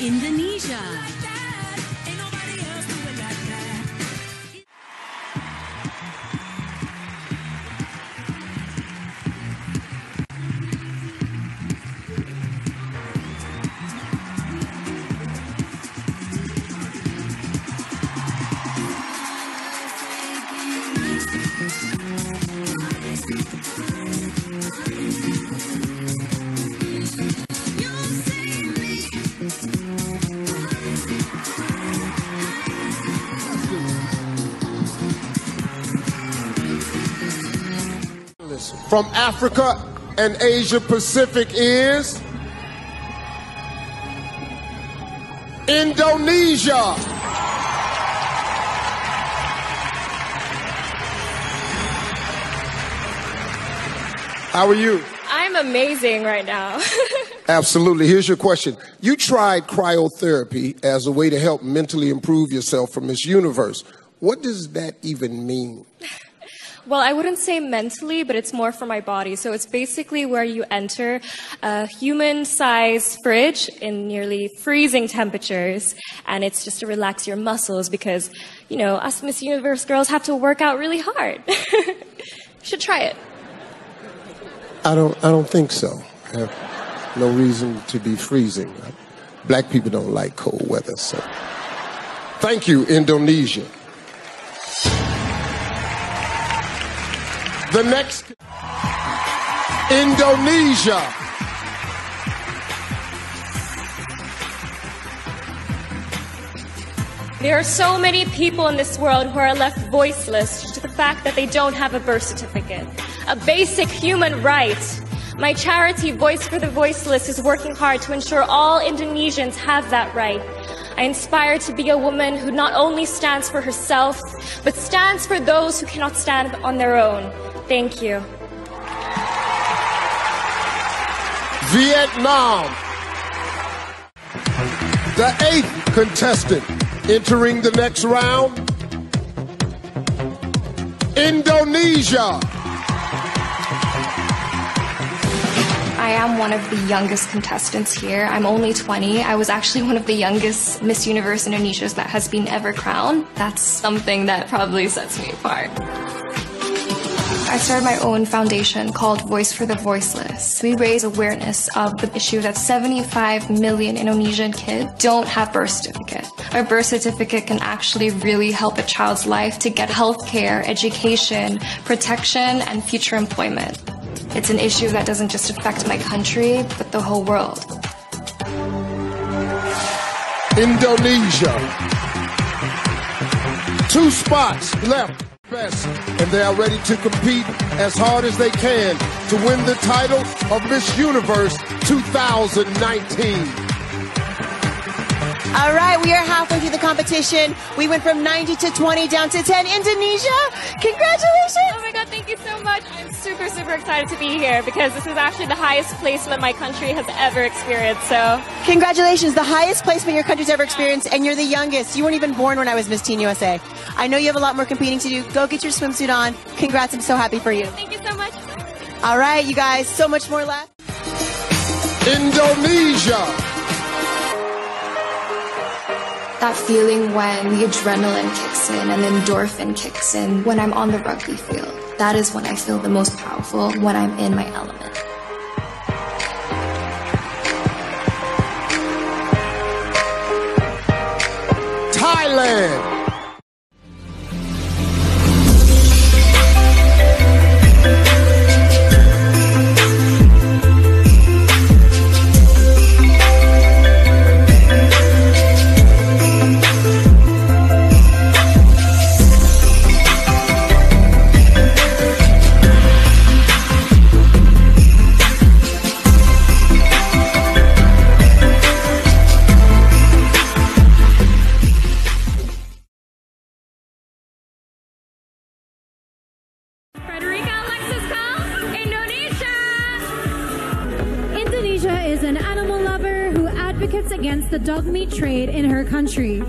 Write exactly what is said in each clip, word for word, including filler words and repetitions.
Indonesia. From Africa and Asia Pacific is Indonesia. How are you? I'm amazing right now. Absolutely. Here's your question. You tried cryotherapy as a way to help mentally improve yourself for Miss Universe. What does that even mean? Well, I wouldn't say mentally, but it's more for my body. So it's basically where you enter a human-sized fridge in nearly freezing temperatures, and it's just to relax your muscles because, you know, us Miss Universe girls have to work out really hard. Should try it. I don't. I don't think so. I have no reason to be freezing. Black people don't like cold weather. So, thank you, Indonesia. The next, Indonesia. There are so many people in this world who are left voiceless to the fact that they don't have a birth certificate, a basic human right. My charity, Voice for the Voiceless, is working hard to ensure all Indonesians have that right. I inspire to be a woman who not only stands for herself, but stands for those who cannot stand on their own. Thank you. Vietnam. The eighth contestant entering the next round, Indonesia. I am one of the youngest contestants here. I'm only twenty. I was actually one of the youngest Miss Universe Indonesia's that has been ever crowned. That's something that probably sets me apart. I started my own foundation called Voice for the Voiceless. We raise awareness of the issue that seventy-five million Indonesian kids don't have birth certificate. A birth certificate can actually really help a child's life to get health care, education, protection, and future employment. It's an issue that doesn't just affect my country, but the whole world. Indonesia. Two spots left. Best, and they are ready to compete as hard as they can to win the title of Miss Universe two thousand nineteen. All right, we are halfway through the competition. We went from ninety to twenty down to ten. Indonesia, congratulations! Oh my God, thank you so much. I'm super, super excited to be here because this is actually the highest placement my country has ever experienced, so. Congratulations, the highest placement your country's ever experienced, and you're the youngest. You weren't even born when I was Miss Teen U S A. I know you have a lot more competing to do. Go get your swimsuit on. Congrats, I'm so happy for you. Thank you so much. All right, you guys, so much more left. Indonesia. That feeling when the adrenaline kicks in and the endorphin kicks in when I'm on the rugby field. That is when I feel the most powerful, when I'm in my element. Thailand. Against the dog meat trade in her country.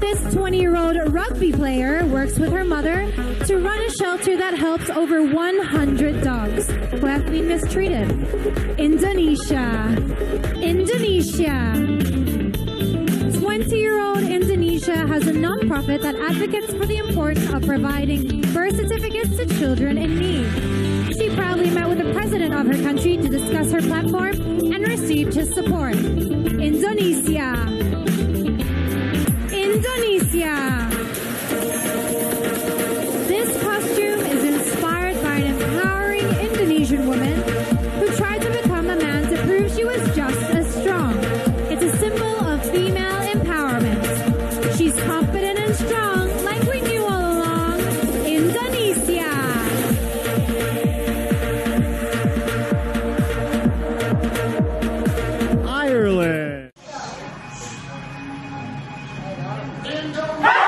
This twenty-year-old rugby player works with her mother to run a shelter that helps over one hundred dogs who have been mistreated. Indonesia. Indonesia. Indonesia has a nonprofit that advocates for the importance of providing birth certificates to children in need. She proudly met with the president of her country to discuss her platform and received his support. Indonesia! Indonesia! This costume is inspired by an empowering Indonesian woman who tried to become a man to prove she was just as strong. It's a symbol of female empowerment. She's confident and strong, like we knew all along. Indonesia! Ireland! Indonesia!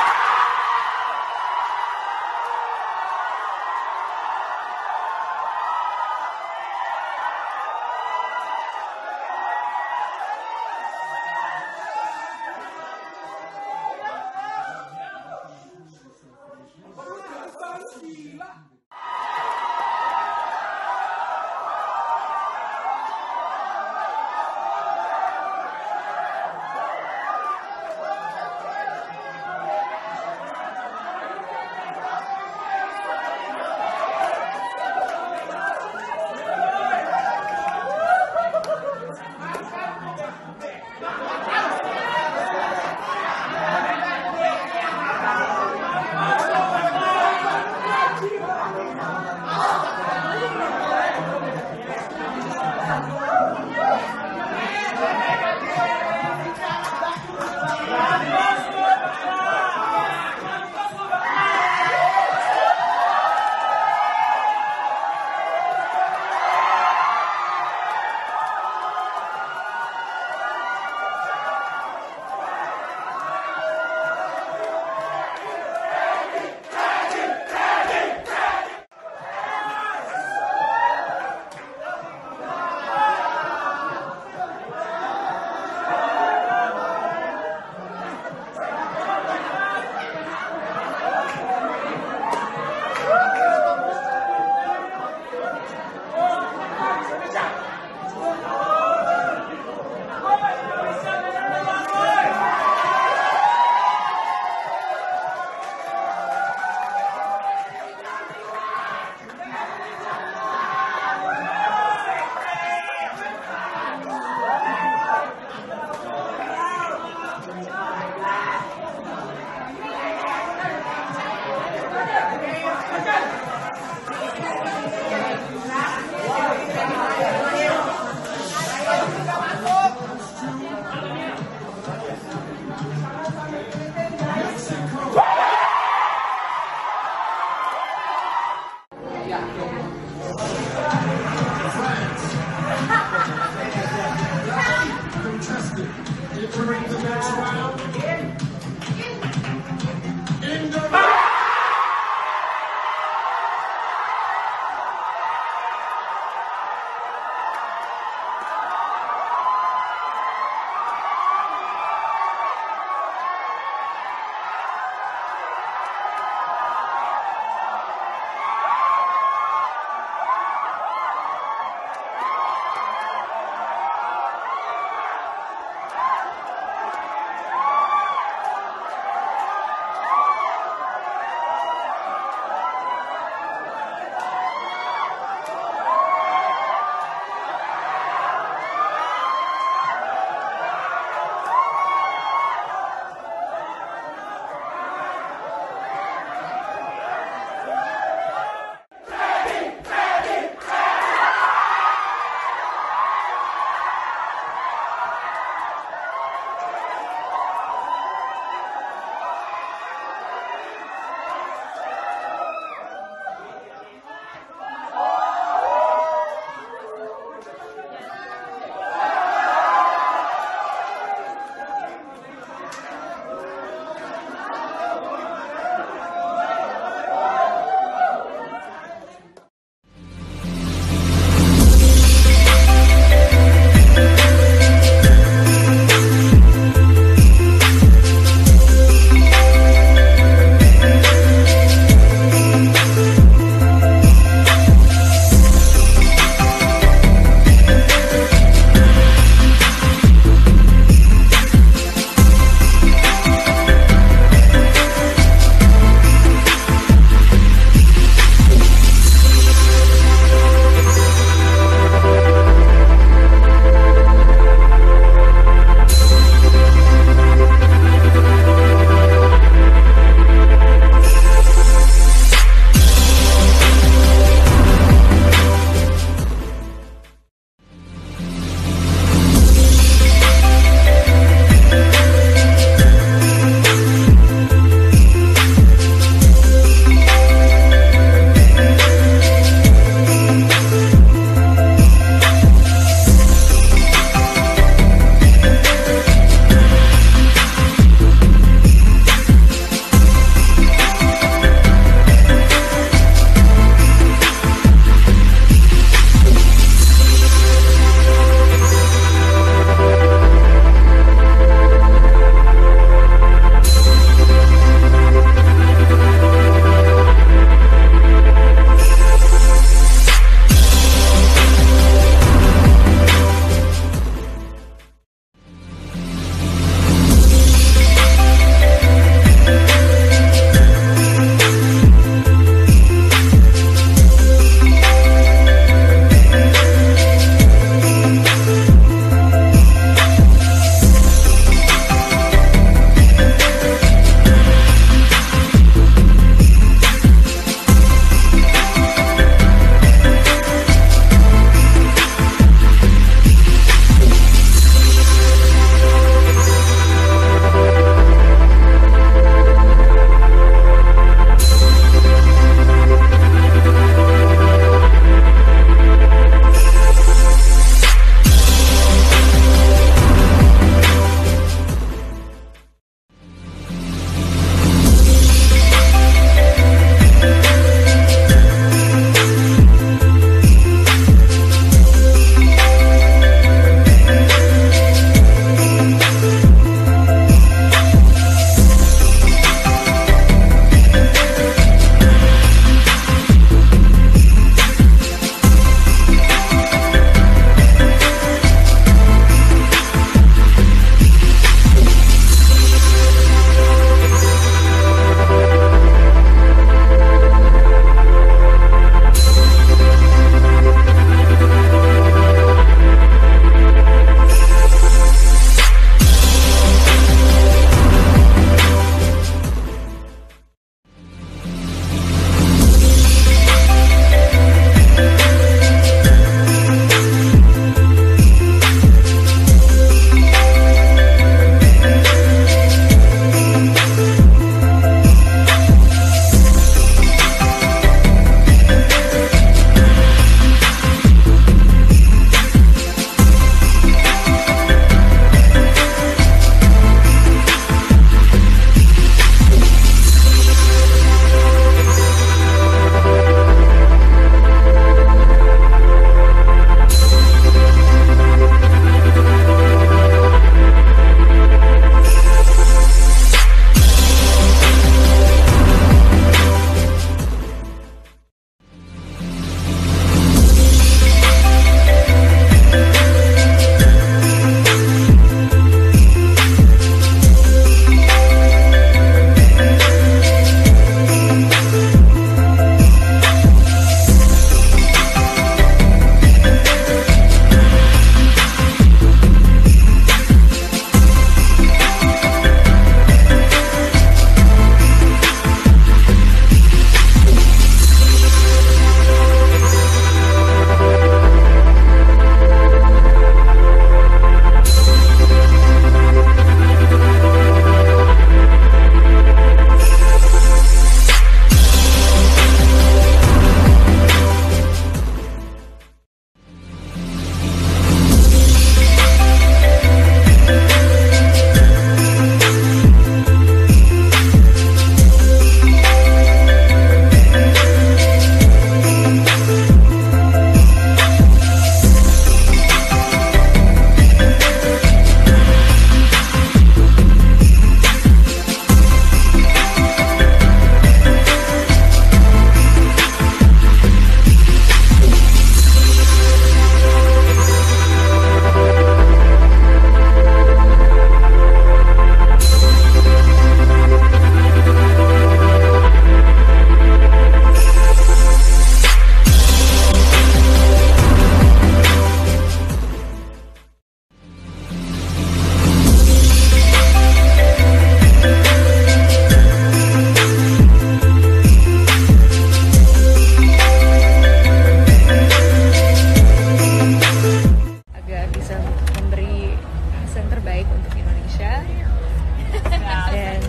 Indonesia. Dan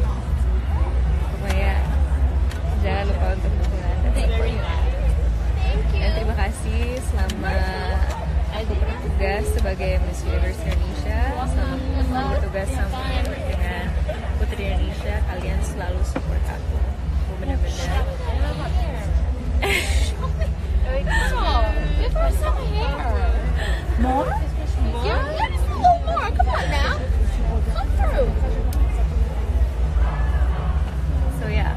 pokoknya jangan lupa untuk dukungan Anda. Dan terima kasih selama aku bertugas sebagai Miss Universe Indonesia, selama aku bertugas sama dengan Putri Indonesia, kalian selalu support aku. Aku benar-benar. Wow, give her some hair. More? Yeah, yeah, just a little more. Come on now. Come through. So yeah,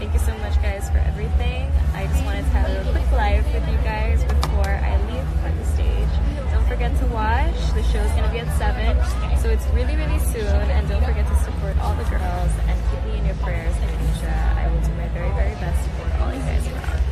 thank you so much guys for everything. I just wanted to have a quick live with you guys before I leave from the stage. Don't forget to watch. The show's gonna be at seven, so it's really, really soon. And don't forget to support all the girls and keep me in your prayers, Indonesia. I will do my very, very best for all you guys around.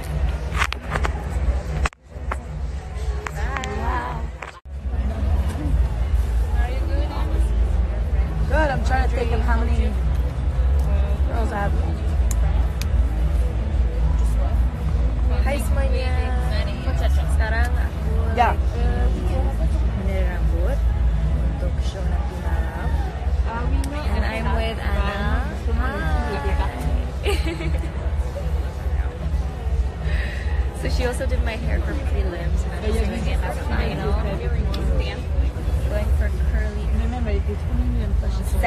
So she also did my hair for prelims, and I'm doing it as a final. Going for curly.